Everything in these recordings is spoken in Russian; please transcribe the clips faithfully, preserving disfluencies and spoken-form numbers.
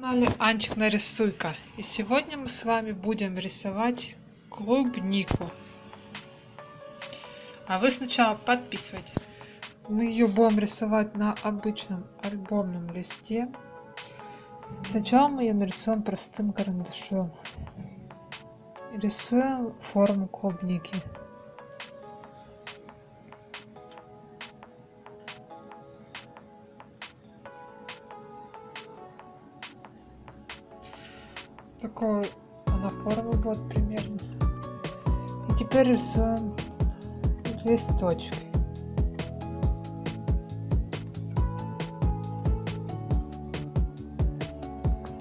канале Анчик Нарисуйка, и сегодня мы с вами будем рисовать клубнику. А вы сначала подписывайтесь. Мы ее будем рисовать на обычном альбомном листе. Сначала мы ее нарисуем простым карандашом. Рисуем форму клубники. Такой она форма будет примерно. И теперь рисуем листочки.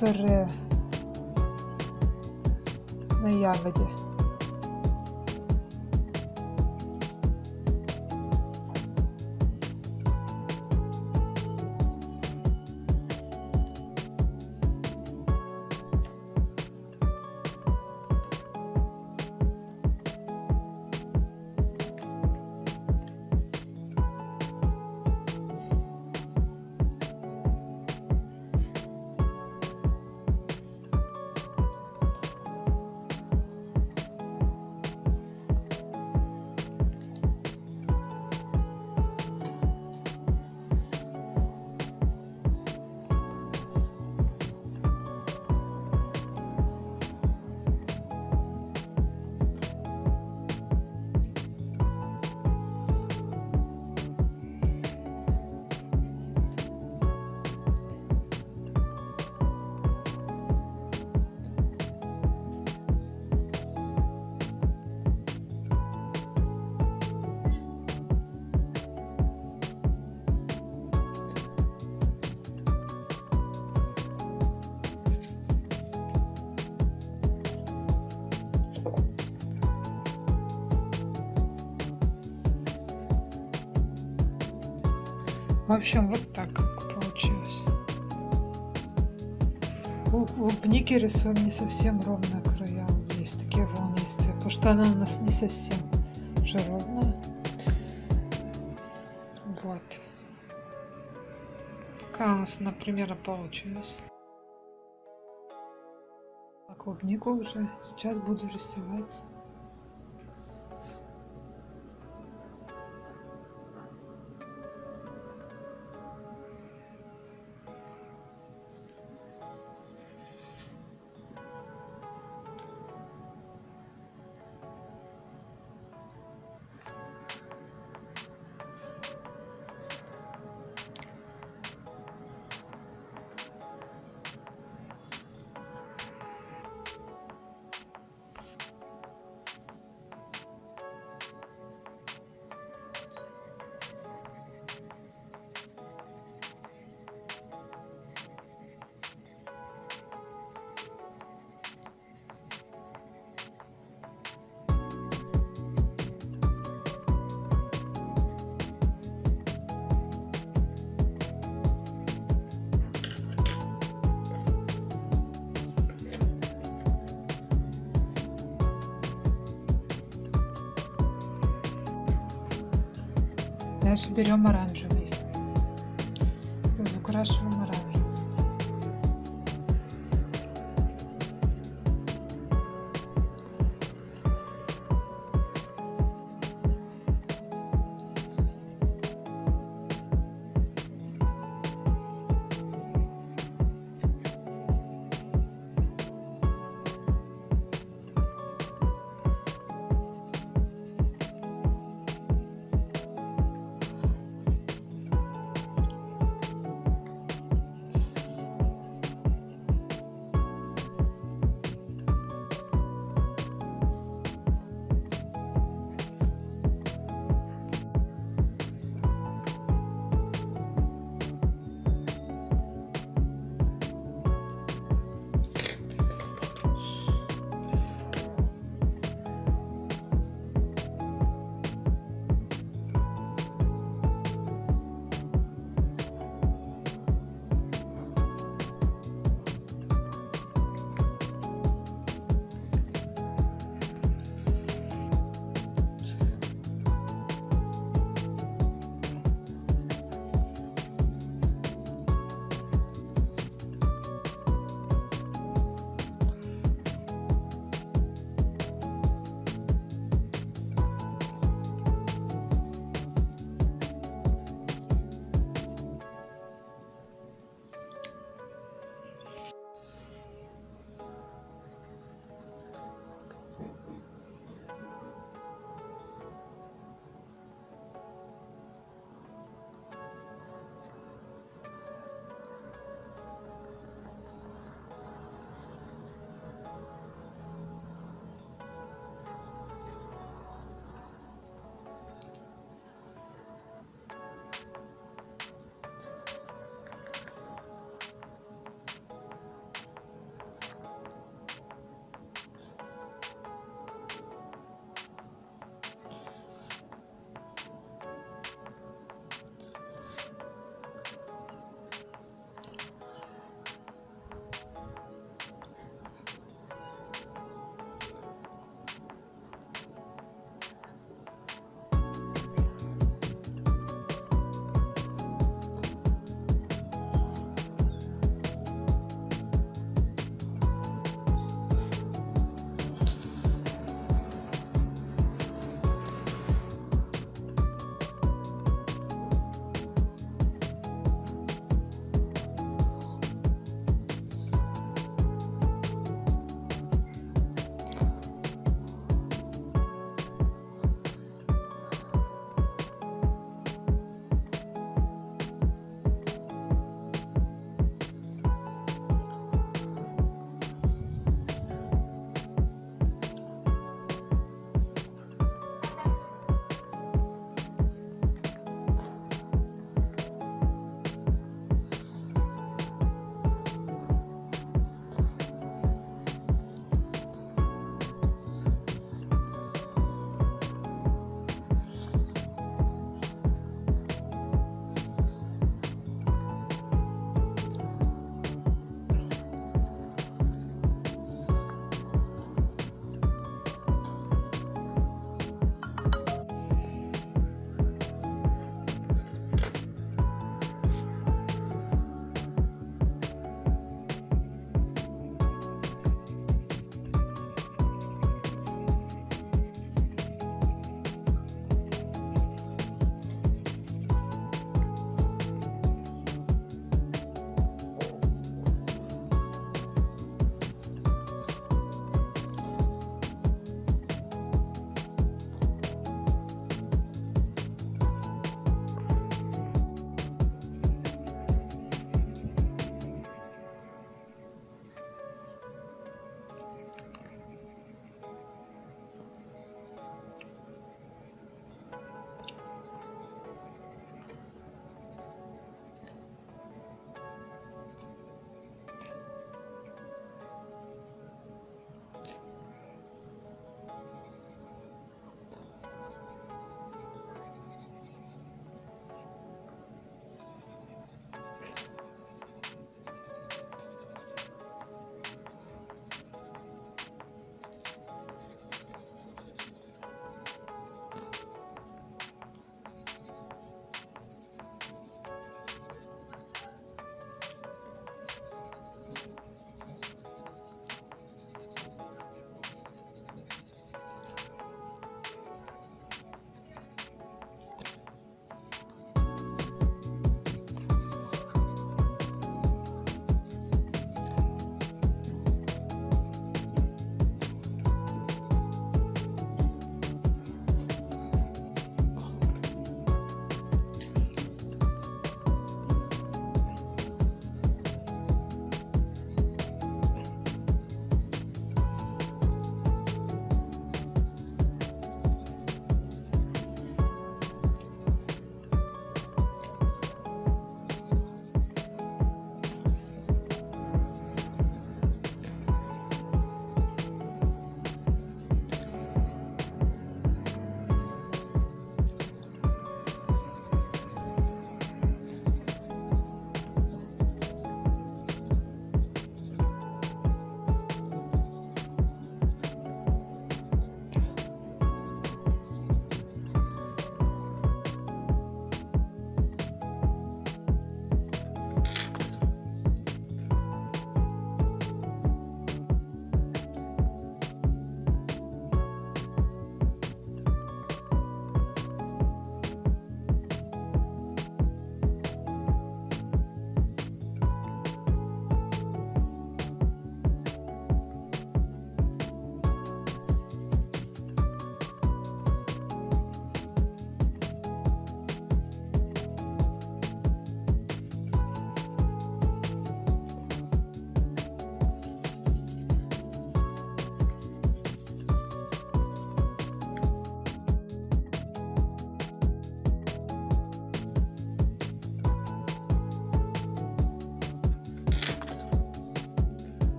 Которые на ягоде. В общем, вот так получилось. У клубники рисуем не совсем ровно края. Есть такие волнистые, потому что она у нас не совсем же ровная. Вот. Такая у нас, например, получилась. А клубнику уже сейчас буду рисовать. Дальше берем оранжевый, разукрашиваем оранжевый.